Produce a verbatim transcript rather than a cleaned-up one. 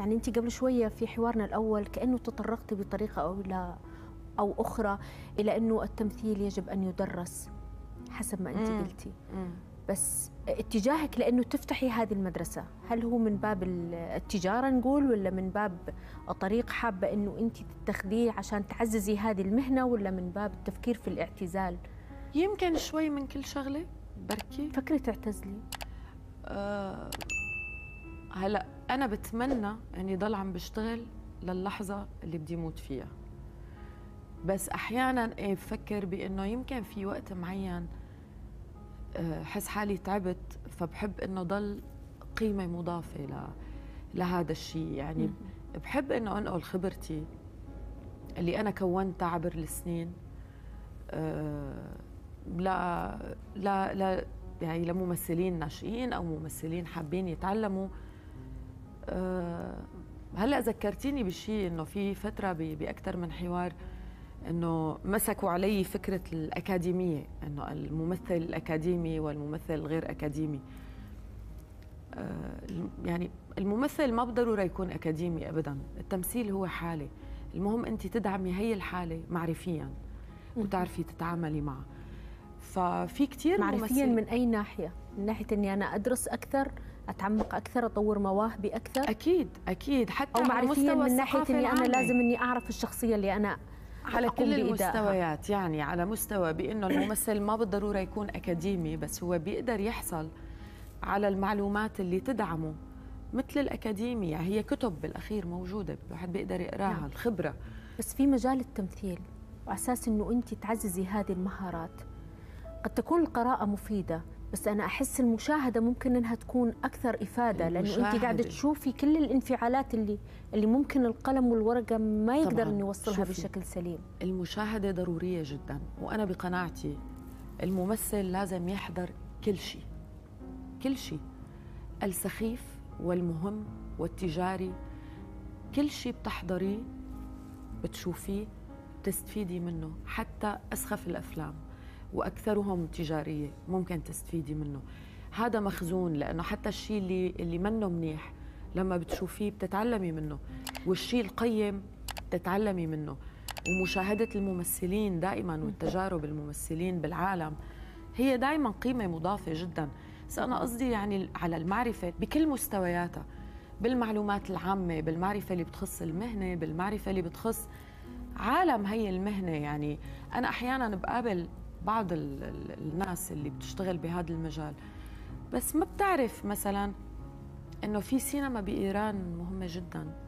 يعني انت قبل شويه في حوارنا الاول كانه تطرقتي بطريقه او لا او اخرى الى انه التمثيل يجب ان يدرس حسب ما انت قلتي، بس اتجاهك لانه تفتحي هذه المدرسه، هل هو من باب التجاره نقول ولا من باب طريق حابه انه انت تتخذيه عشان تعززي هذه المهنه، ولا من باب التفكير في الاعتزال؟ يمكن شوي من كل شغله. بركي فكري تعتزلي؟ أه هلا انا بتمنى اني ضل عم بشتغل للحظه اللي بدي موت فيها، بس احيانا ايه بفكر بانه يمكن في وقت معين حس حالي تعبت، فبحب انه ضل قيمه مضافه ل... لهذا الشيء، يعني بحب انه انقل خبرتي اللي انا كونتها عبر السنين أه... لا لا لا يعني لممثلين ناشئين او ممثلين حابين يتعلموا. أه... هلا ذكرتيني بشيء، انه في فتره ب... باكثر من حوار انه مسكوا علي فكره الاكاديميه، انه الممثل الاكاديمي والممثل الغير اكاديمي. آه يعني الممثل ما بضروري يكون اكاديمي ابدا، التمثيل هو حاله، المهم انت تدعمي هي الحاله معرفيا وتعرفي تتعاملي معها. ففي كثير معرفيا من اي ناحيه؟ من ناحيه اني انا ادرس اكثر، اتعمق اكثر، اطور مواهبي اكثر. اكيد اكيد، حتى أو معرفيا من ناحيه اني انا لازم اني اعرف الشخصيه اللي انا على كل المستويات، يعني على مستوى بأنه الممثل ما بالضرورة يكون أكاديمي، بس هو بيقدر يحصل على المعلومات اللي تدعمه مثل الأكاديمية، هي كتب بالأخير موجودة الواحد بيقدر يقراها. نعم. الخبرة. بس في مجال التمثيل وعلى أساس أنه أنت تعززي هذه المهارات، قد تكون القراءة مفيدة، بس أنا أحس المشاهدة ممكن أنها تكون أكثر إفادة، لأنه أنت قاعدة تشوفي كل الانفعالات اللي اللي ممكن القلم والورقة ما يقدر أن يوصلها بشكل سليم. المشاهدة ضرورية جدا، وأنا بقناعتي الممثل لازم يحضر كل شيء، كل شيء السخيف والمهم والتجاري، كل شيء بتحضريه بتشوفيه بتستفيدي منه، حتى أسخف الأفلام واكثرهم تجاريه ممكن تستفيدي منه. هذا مخزون، لانه حتى الشيء اللي اللي منه منيح لما بتشوفيه بتتعلمي منه، والشيء القيم بتتعلمي منه. ومشاهده الممثلين دائما والتجارب الممثلين بالعالم هي دائما قيمه مضافه جدا. بس انا قصدي يعني على المعرفه بكل مستوياتها، بالمعلومات العامه، بالمعرفه اللي بتخص المهنه، بالمعرفه اللي بتخص عالم هي المهنه. يعني انا احيانا بقابل بعض الناس اللي بتشتغل بهذا المجال بس ما بتعرف مثلا انه في سينما بإيران مهمة جدا،